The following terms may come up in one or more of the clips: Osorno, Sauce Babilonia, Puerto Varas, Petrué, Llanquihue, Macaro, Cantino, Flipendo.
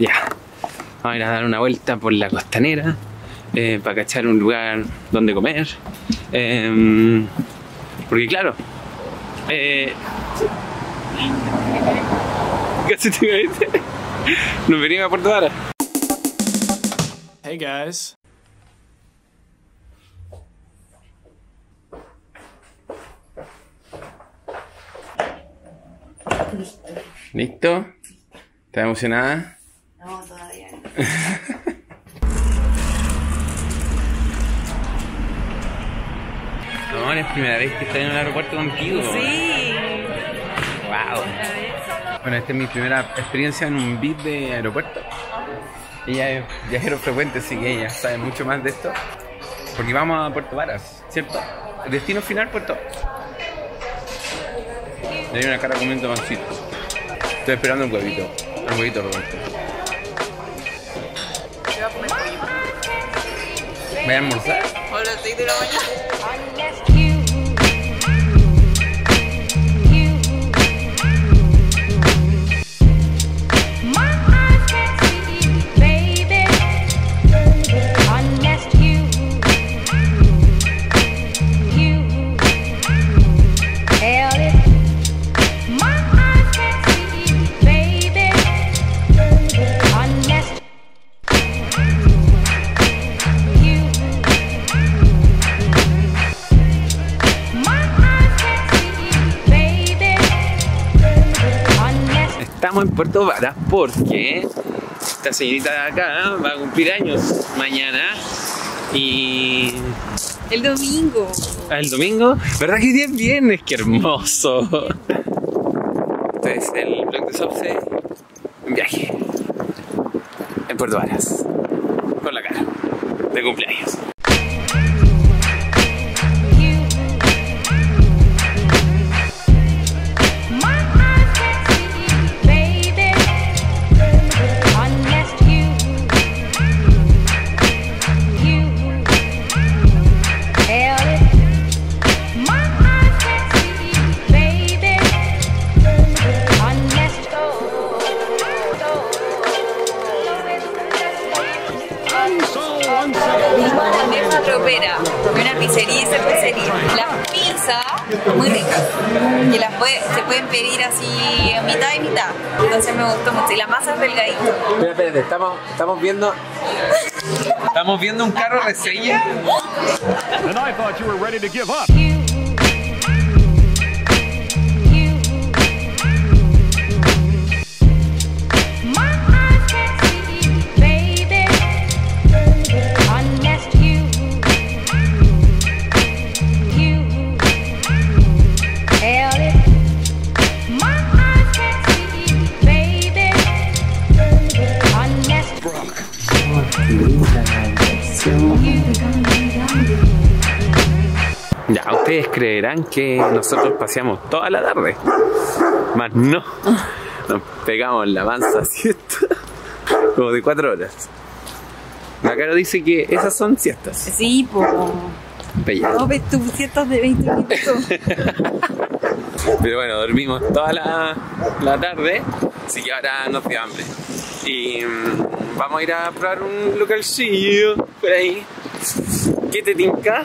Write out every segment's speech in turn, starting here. Ya, vamos a ir a dar una vuelta por la costanera para cachar un lugar donde comer. Porque claro, casi te caíste. Nos venimos a Puerto Varas. Hey guys. ¿Listo? ¿Estás emocionada? No, todavía no. No, es la primera vez que estoy en el aeropuerto contigo. Sí. Wow. Bueno, esta es mi primera experiencia en un VIP de aeropuerto. Ella es viajero frecuente, así que ella sabe mucho más de esto. Porque vamos a Puerto Varas, ¿cierto? Destino final, Puerto. Le doy una cara comiendo pancito. Estoy esperando un huevito. Un huevito, Roberto. ¿Voy a almorzar? Hola, estoy de la mañana. Estamos en Puerto Varas porque esta señorita de acá va a cumplir años mañana y... el domingo. ¿Ah, el domingo? ¿Verdad que hoy día es viernes? ¡Qué hermoso! Entonces el blog de Sauce, un viaje en Puerto Varas con la cara de cumpleaños. Una pizzería y cervecería. Las pizzas muy ricas. Y las se pueden pedir así a mitad y mitad. Entonces me gustó mucho. Y la masa es delgadita. Espera, espérate, estamos viendo. Estamos viendo un carro reseña. And I thought you were ready to give up. Ya, ustedes creerán que nosotros paseamos toda la tarde. Más no. Nos pegamos la mansa siesta. Como de 4 horas. Macaro dice que esas son siestas. Sí, pues. No ves tus siestas de 20 minutos. Pero bueno, dormimos toda la tarde. Así que ahora nos dio hambre. Y vamos a ir a probar un localcillo por ahí. ¿Qué te tinca?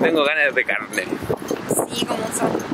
Tengo ganas de carne. Sí, como un sándwich.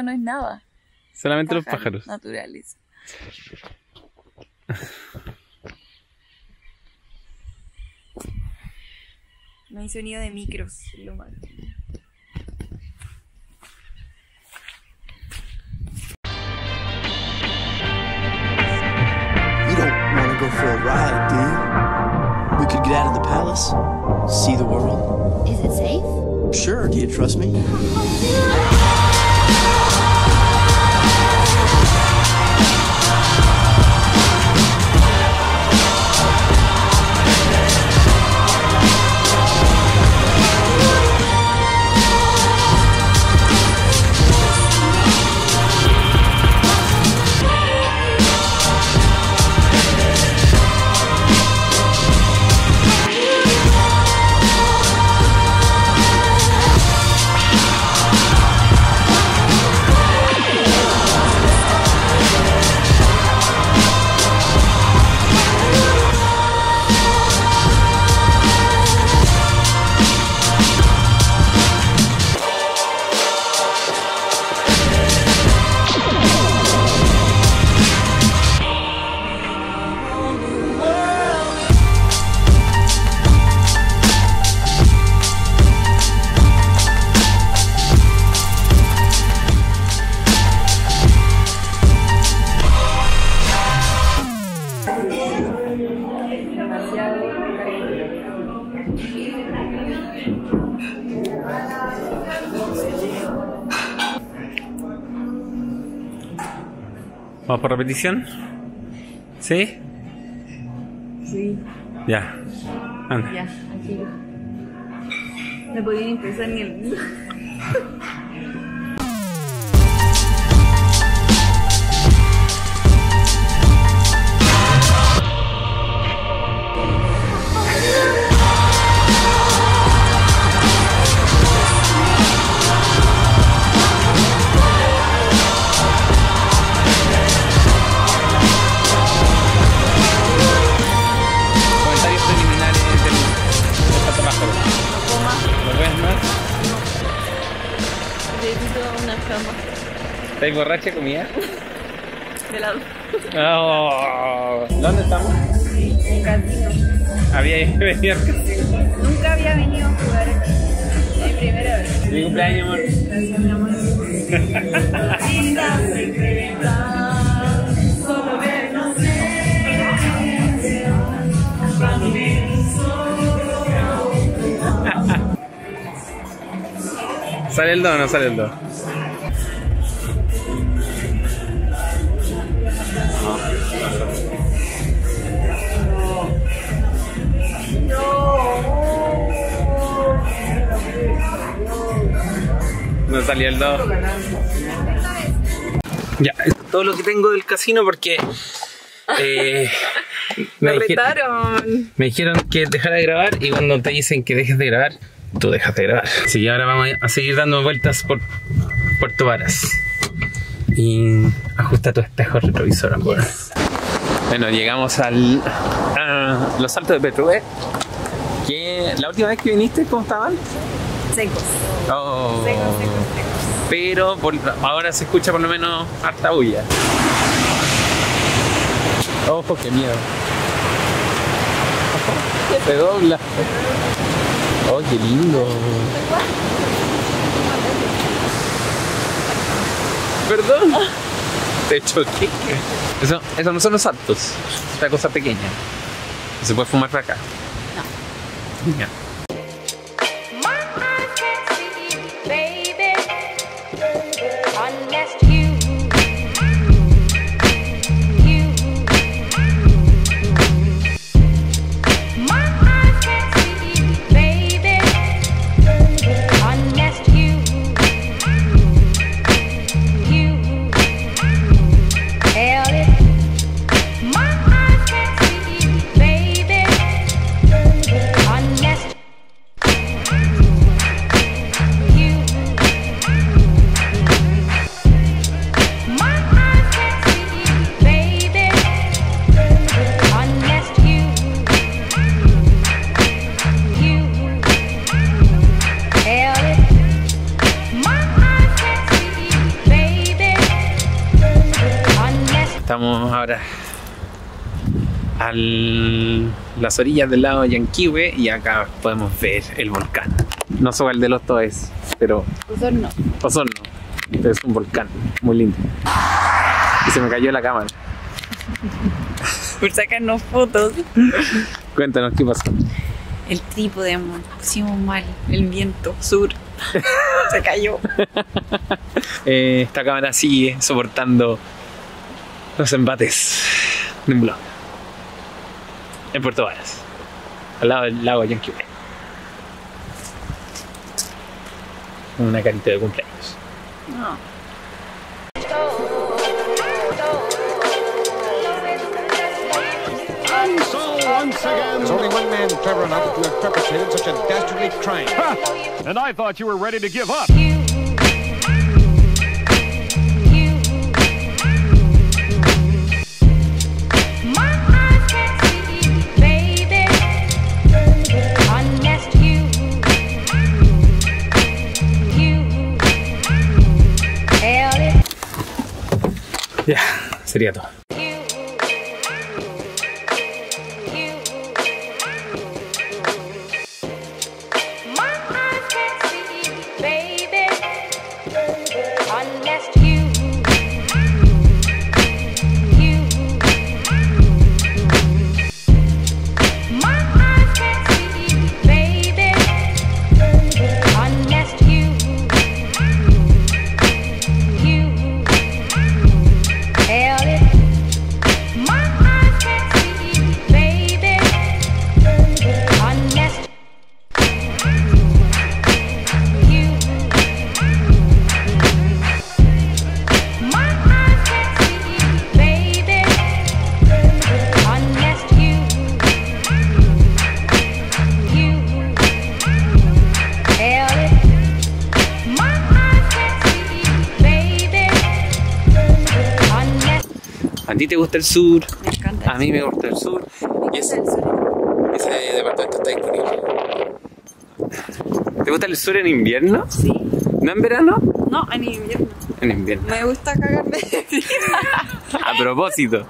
No es nada. Solamente los pájaros. Naturales. No hay sonido de micros, lo malo. You don't want to go for a ride, do you? We could get out of the palace, see the world. Is it safe? Sure, do you trust me? ¿Vamos por repetición? ¿Sí? Sí. Ya. Anda. Ya, aquí. No podían empezar ni el... ¿Estáis borracha comida? De lado. Oh. ¿Dónde estamos? En Cantino. ¿Había venido al Cantino? Nunca había venido a jugar aquí. Es mi primera vez. ¿Feliz cumpleaños, amor? Gracias, mi amor. ¿Sale el do o no sale el do? No salió el do. Ya, todo lo que tengo del casino porque me dijeron que dejara de grabar, y cuando te dicen que dejes de grabar, tú dejas de grabar. Así que ahora vamos a seguir dando vueltas por Puerto Varas. Y ajusta tu espejo retrovisor, amor. Bueno, llegamos a los saltos de Petrué. Que la última vez que viniste, ¿cómo estaban? Secos. Oh. Secos. Pero ahora se escucha por lo menos harta bulla. Ojo, qué miedo. Se dobla. Oh, qué lindo. Perdón. Te choqué. Eso no son los saltos. Es una cosa pequeña. ¿Se puede fumar para acá? No. Yeah. Estamos ahora a las orillas del lago Llanquihue y acá podemos ver el volcán. No sé cuál de los dos es, pero... Osorno. Osorno. Es un volcán muy lindo. Y se me cayó la cámara. Por sacarnos fotos. Cuéntanos, ¿qué pasó? El trípode, amor. Pusimos mal. El viento sur. Se cayó. Esta cámara sigue soportando los embates de un blog en Puerto Varas, al lado del lago Llanquihue. Una carita de cumpleaños. No. Once again, there's only one man clever enough to have perpetrated such a dastardly crime. Ha! And I thought you were ready to give up. Ya, sería todo. Yeah. ¿A ti te gusta el sur? Me encanta. A mí me gusta el sur. ¿Y ese departamento está disponible? ¿Te gusta el sur en invierno? Sí. ¿No en verano? No, en invierno. En invierno. Me gusta cagarme de frío. A propósito.